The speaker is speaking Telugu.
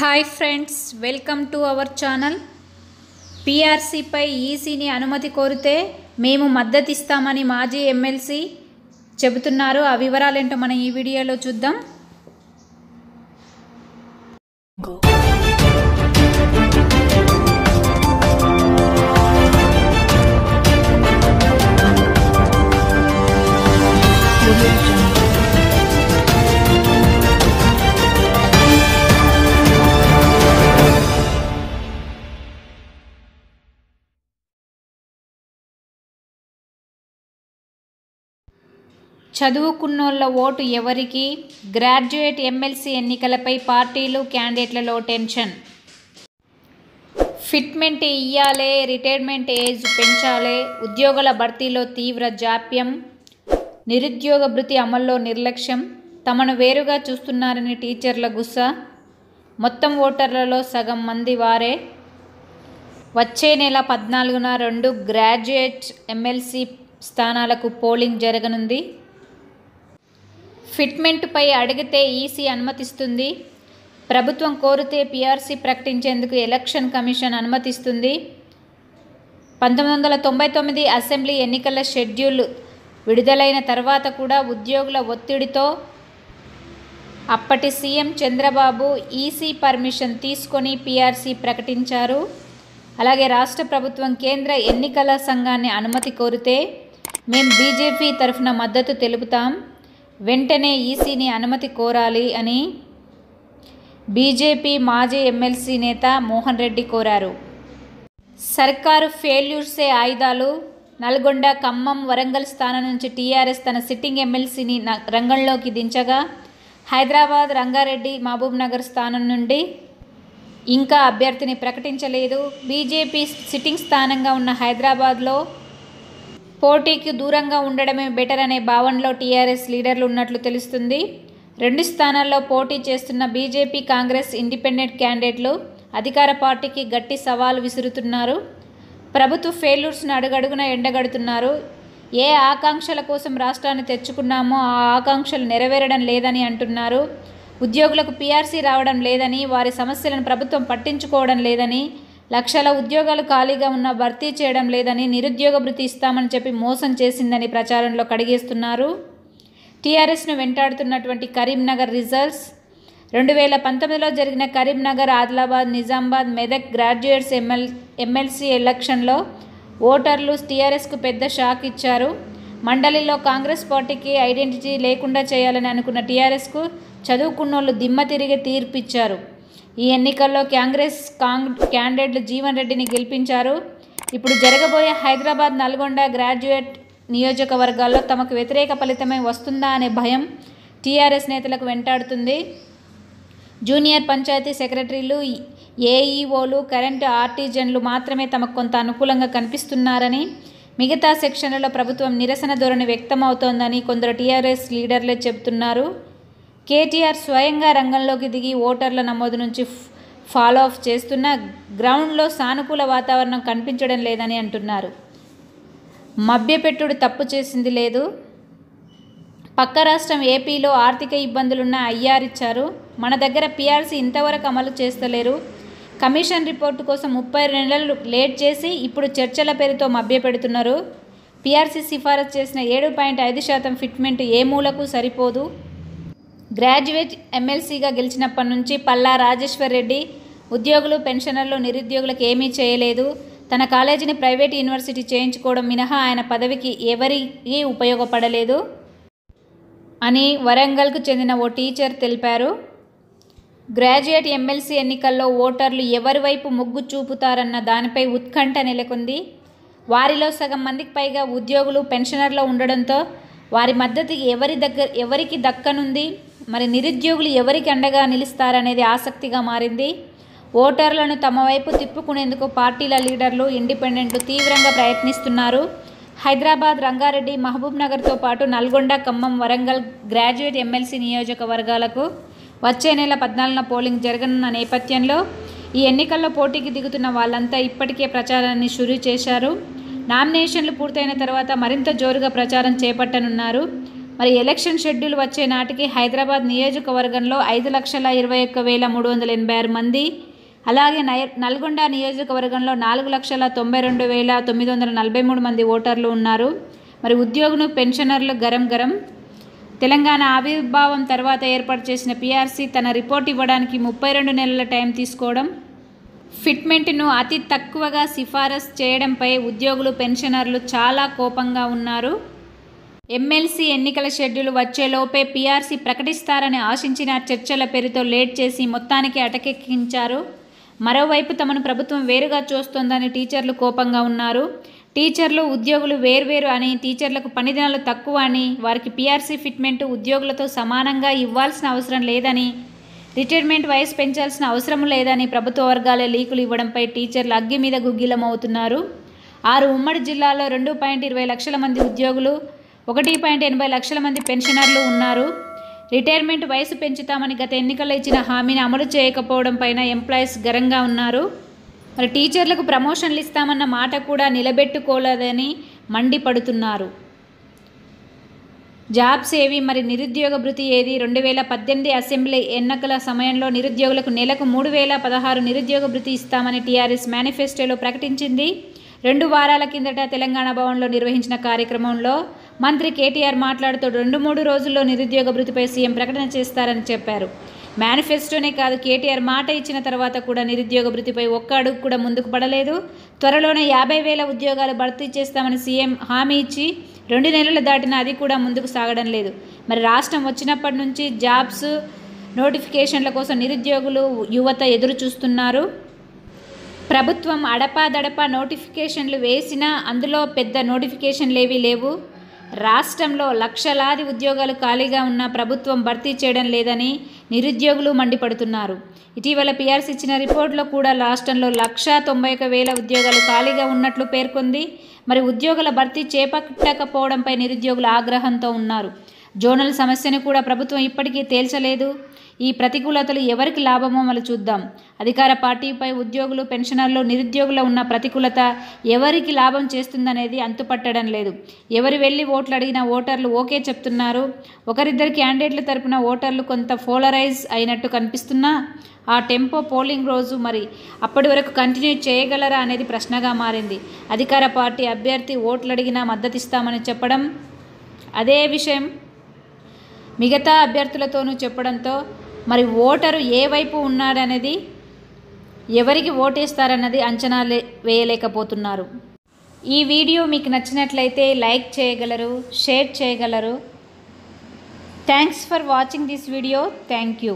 Hi friends, welcome to our channel. పీఆర్సీపై ఈసీని అనుమతి కోరితే మేము మద్దతు ఇస్తామని మాజీ ఎమ్మెల్సీ చెబుతున్నారు. ఆ వివరాలేంటో మనం ఈ వీడియోలో చూద్దాం. చదువుకున్నోళ్ళ ఓటు ఎవరికి? గ్రాడ్యుయేట్ ఎమ్మెల్సీ ఎన్నికలపై పార్టీలు, క్యాండిడేట్లలో టెన్షన్. ఫిట్మెంట్ ఇయ్యాలే, రిటైర్మెంట్ ఏజ్ పెంచాలే, ఉద్యోగుల భర్తీలో తీవ్ర జాప్యం, నిరుద్యోగ భృతి అమల్లో నిర్లక్ష్యం, తమను వేరుగా చూస్తున్నారని టీచర్ల గుస్సా. మొత్తం ఓటర్లలో సగం మంది వారే. వచ్చే నెల 14న 2 గ్రాడ్యుయేట్ ఎమ్మెల్సీ స్థానాలకు పోలింగ్ జరగనుంది. ఫిట్మెంట్పై అడిగితే ఈసీ అనుమతిస్తుంది. ప్రభుత్వం కోరితే పీఆర్సీ ప్రకటించేందుకు ఎలక్షన్ కమిషన్ అనుమతిస్తుంది. 1999 అసెంబ్లీ ఎన్నికల షెడ్యూల్ విడుదలైన తర్వాత కూడా ఉద్యోగుల ఒత్తిడితో అప్పటి సీఎం చంద్రబాబు ఈసీ పర్మిషన్ తీసుకొని పీఆర్సీ ప్రకటించారు. అలాగే రాష్ట్ర ప్రభుత్వం కేంద్ర ఎన్నికల సంఘాన్ని అనుమతి కోరితే మేము బీజేపీ తరఫున మద్దతు తెలుపుతాం, వెంటనే ఈసీని అనుమతి కోరాలి అని బీజేపీ మాజీ ఎమ్మెల్సీ నేత మోహన్ రెడ్డి కోరారు. సర్కారు ఫెయిల్యూర్సే ఆయుధాలు. నల్గొండ, ఖమ్మం, వరంగల్ స్థానం నుంచి టీఆర్ఎస్ తన సిట్టింగ్ ఎమ్మెల్సీని రంగంలోకి దించగా, హైదరాబాద్, రంగారెడ్డి, మహబూబ్నగర్ స్థానం నుండి ఇంకా అభ్యర్థిని ప్రకటించలేదు. బీజేపీ సిట్టింగ్ స్థానంగా ఉన్న హైదరాబాద్లో పోటీకి దూరంగా ఉండడమే బెటర్ అనే భావనలో టీఆర్ఎస్ లీడర్లు ఉన్నట్లు తెలుస్తుంది. 2 స్థానాల్లో పోటీ చేస్తున్న బీజేపీ, కాంగ్రెస్, ఇండిపెండెంట్ క్యాండిడేట్లు అధికార పార్టీకి గట్టి సవాల్ విసురుతున్నారు. ప్రభుత్వ ఫెయిల్యూర్స్ను అడుగడుగున ఎండగడుతున్నారు. ఏ ఆకాంక్షల కోసం రాష్ట్రాన్ని తెచ్చుకున్నామో ఆ ఆకాంక్షలు నెరవేరడం లేదని అంటున్నారు. ఉద్యోగులకు పీఆర్సీ రావడం లేదని, వారి సమస్యలను ప్రభుత్వం పట్టించుకోవడం లేదని, లక్షల ఉద్యోగాలు ఖాళీగా ఉన్న భర్తీ చేయడం లేదని, నిరుద్యోగ భృతి ఇస్తామని చెప్పి మోసం చేసిందని ప్రచారంలో కడిగేస్తున్నారు. టీఆర్ఎస్ను వెంటాడుతున్నటువంటి కరీంనగర్ రిజల్ట్స్. 2019లో జరిగిన కరీంనగర్, ఆదిలాబాద్, నిజామాబాద్, మెదక్ గ్రాడ్యుయేట్స్ ఎమ్మెల్సీ ఎలక్షన్లో ఓటర్లు టీఆర్ఎస్కు పెద్ద షాక్ ఇచ్చారు. మండలిలో కాంగ్రెస్ పార్టీకి ఐడెంటిటీ లేకుండా చేయాలని అనుకున్న టీఆర్ఎస్కు చదువుకున్నోళ్ళు దిమ్మ తిరిగే తీర్పిచ్చారు. ఈ ఎన్నికల్లో కాంగ్రెస్ క్యాండిడేట్లు జీవన్ రెడ్డిని గెలిపించారు. ఇప్పుడు జరగబోయే హైదరాబాద్, నల్గొండ గ్రాడ్యుయేట్ నియోజకవర్గాల్లో తమకు వ్యతిరేక ఫలితమే వస్తుందా అనే భయం టీఆర్ఎస్ నేతలకు వెంటాడుతుంది. జూనియర్ పంచాయతీ సెక్రటరీలు, ఏఈఓలు, కరెంటు ఆర్టిజన్లు మాత్రమే తమకు కొంత అనుకూలంగా కనిపిస్తున్నారని, మిగతా సెక్షన్లలో ప్రభుత్వం నిరసన ధోరణి వ్యక్తమవుతోందని కొందరు టీఆర్ఎస్ లీడర్లే చెబుతున్నారు. కేటీఆర్ స్వయంగా రంగంలోకి దిగి ఓటర్ల నమోదు నుంచి ఫాలో అప్ చేస్తున్న గ్రౌండ్లో సానుకూల వాతావరణం కనిపించడం లేదని అంటున్నారు. మభ్యపెట్టుడు తప్పు చేసింది లేదు. పక్క రాష్ట్రం ఏపీలో ఆర్థిక ఇబ్బందులున్న ఐఆర్ ఇచ్చారు. మన దగ్గర పీఆర్సీ ఇంతవరకు అమలు చేస్తలేరు. కమిషన్ రిపోర్టు కోసం 30 నెలలు లేట్ చేసి ఇప్పుడు చర్చల పేరుతో మభ్యపెడుతున్నారు. పీఆర్సీ సిఫారసు చేసిన 7.5% ఫిట్మెంట్ ఏ మూలకు సరిపోదు. గ్రాడ్యుయేట్ ఎమ్మెల్సీగా గెలిచినప్పటి నుంచి పల్లా రాజేశ్వర్ రెడ్డి ఉద్యోగులు, పెన్షనర్లు, నిరుద్యోగులకు ఏమీ చేయలేదు. తన కాలేజీని ప్రైవేట్ యూనివర్సిటీ చేయించుకోవడం మినహా ఆయన పదవికి ఎవరికీ ఉపయోగపడలేదు అని వరంగల్కు చెందిన ఓ టీచర్ తెలిపారు. గ్రాడ్యుయేట్ ఎమ్మెల్సీ ఎన్నికల్లో ఓటర్లు ఎవరి వైపు మొగ్గు చూపుతారన్న దానిపై ఉత్కంఠ నెలకొంది. వారిలో సగం మందికి పైగా ఉద్యోగులు, పెన్షనర్లు ఉండడంతో వారి మద్దతు ఎవరికి దక్కనుంది? మరి నిరుద్యోగులు ఎవరికి అండగా నిలుస్తారనేది ఆసక్తిగా మారింది. ఓటర్లను తమ వైపు తిప్పుకునేందుకు పార్టీల లీడర్లు, ఇండిపెండెంట్లు తీవ్రంగా ప్రయత్నిస్తున్నారు. హైదరాబాద్, రంగారెడ్డి, మహబూబ్నగర్తో పాటు నల్గొండ, ఖమ్మం, వరంగల్ గ్రాడ్యుయేట్ ఎమ్మెల్సీ నియోజకవర్గాలకు వచ్చే నెల 14న పోలింగ్ జరగనున్న నేపథ్యంలో ఈ ఎన్నికల్లో పోటీకి దిగుతున్న వాళ్ళంతా ఇప్పటికే ప్రచారాన్ని షురూ చేశారు. నామినేషన్లు పూర్తయిన తర్వాత మరింత జోరుగా ప్రచారం చేపట్టనున్నారు. మరి ఎలక్షన్ షెడ్యూల్ వచ్చే నాటికి హైదరాబాద్ నియోజకవర్గంలో 5,21,386 మంది, అలాగే నల్గొండ నియోజకవర్గంలో 4,92,943 మంది ఓటర్లు ఉన్నారు. మరి ఉద్యోగులు, పెన్షనర్లు గరం గరం. తెలంగాణ ఆవిర్భావం తర్వాత ఏర్పాటు చేసిన పీఆర్సీ తన రిపోర్ట్ ఇవ్వడానికి 32 నెలల టైం తీసుకోవడం, ఫిట్మెంట్ను అతి తక్కువగా సిఫారసు చేయడంపై ఉద్యోగులు, పెన్షనర్లు చాలా కోపంగా ఉన్నారు. ఎమ్మెల్సీ ఎన్నికల షెడ్యూల్ వచ్చేలోపే పీఆర్సీ ప్రకటిస్తారని ఆశించిన చర్చల పేరుతో లేట్ చేసి మొత్తానికి అటకెక్కించారు. మరోవైపు తమను ప్రభుత్వం వేరుగా చూస్తోందని టీచర్లు కోపంగా ఉన్నారు. టీచర్లు, ఉద్యోగులు వేర్వేరు అని, టీచర్లకు పనిదినాలు తక్కువ అని, వారికి పీఆర్సీ ఫిట్మెంట్ ఉద్యోగులతో సమానంగా ఇవ్వాల్సిన అవసరం లేదని, రిటైర్మెంట్ వయసు పెంచాల్సిన అవసరం లేదని ప్రభుత్వ వర్గాలే లీకులు ఇవ్వడంపై టీచర్లు అగ్గి మీద గుగ్గిలమవుతున్నారు. 6 ఉమ్మడి జిల్లాలో 2.20 లక్షల మంది ఉద్యోగులు, 1.80 లక్షల మంది పెన్షనర్లు ఉన్నారు. రిటైర్మెంట్ వయసు పెంచుతామని గత ఎన్నికల్లో ఇచ్చిన హామీని అమలు చేయకపోవడం పైన ఎంప్లాయీస్ గరంగా ఉన్నారు. మరి టీచర్లకు ప్రమోషన్లు ఇస్తామన్న మాట కూడా నిలబెట్టుకోలేదని మండిపడుతున్నారు. జాబ్స్ ఏవి? మరి నిరుద్యోగ భృతి ఏది? 2018 అసెంబ్లీ ఎన్నికల సమయంలో నిరుద్యోగులకు నెలకు 3,016 నిరుద్యోగ భృతి ఇస్తామని టీఆర్ఎస్ మేనిఫెస్టోలో ప్రకటించింది. 2 వారాల కిందట తెలంగాణ భవన్లో నిర్వహించిన కార్యక్రమంలో మంత్రి కేటీఆర్ మాట్లాడుతూ 2-3 రోజుల్లో నిరుద్యోగ భృతిపై సీఎం ప్రకటన చేస్తారని చెప్పారు. మేనిఫెస్టోనే కాదు, కేటీఆర్ మాట ఇచ్చిన తర్వాత కూడా నిరుద్యోగ భృతిపై ఒక్క అడుగు కూడా ముందుకు పడలేదు. త్వరలోనే 50,000 ఉద్యోగాలు భర్తీ చేస్తామని సీఎం హామీ ఇచ్చి 2 నెలలు దాటిన అది కూడా ముందుకు సాగడం లేదు. మరి రాష్ట్రం వచ్చినప్పటి నుంచి జాబ్స్ నోటిఫికేషన్ల కోసం నిరుద్యోగులు, యువత ఎదురు చూస్తున్నారు. ప్రభుత్వం అడపాదడపా నోటిఫికేషన్లు వేసినా అందులో పెద్ద నోటిఫికేషన్లేవీ లేవు. రాష్ట్రంలో లక్షలాది ఉద్యోగాలు ఖాళీగా ఉన్న ప్రభుత్వం భర్తీ చేయడం లేదని నిరుద్యోగులు మండిపడుతున్నారు. ఇటీవల పీఆర్సీ ఇచ్చిన రిపోర్ట్లో కూడా రాష్ట్రంలో 1,91,000 ఉద్యోగాలు ఖాళీగా ఉన్నట్లు పేర్కొంది. మరి ఉద్యోగాల భర్తీ చేపట్టకపోవడంపై నిరుద్యోగులు ఆగ్రహంతో ఉన్నారు. జోనల్ సమస్యను కూడా ప్రభుత్వం ఇప్పటికీ తేల్చలేదు. ఈ ప్రతికూలతలు ఎవరికి లాభమో మనం చూద్దాం. అధికార పార్టీపై ఉద్యోగులు, పెన్షనర్లు, నిరుద్యోగులు ఉన్న ప్రతికూలత ఎవరికి లాభం చేస్తుందనేది అంతుపట్టడం లేదు. ఎవరు వెళ్ళి ఓట్లు అడిగినా ఓటర్లు ఓకే చెప్తున్నారు. ఒకరిద్దరు క్యాండిడేట్ల తరపున ఓటర్లు కొంత పోలరైజ్ అయినట్టు కనిపిస్తున్నా ఆ టెంపో పోలింగ్ రోజు మరి అప్పటి వరకు కంటిన్యూ చేయగలరా అనేది ప్రశ్నగా మారింది. అధికార పార్టీ అభ్యర్థి ఓట్లు అడిగినా మద్దతిస్తామని చెప్పడం, అదే విషయం మిగతా అభ్యర్థులతోనూ చెప్పడంతో మరి ఓటరు ఏ వైపు ఉన్నాడనేది, ఎవరికి ఓటేస్తారన్నది అంచనా వేయలేకపోతున్నారు. ఈ వీడియో మీకు నచ్చినట్లయితే లైక్ చేయగలరు, షేర్ చేయగలరు. Thanks for watching this video. Thank you.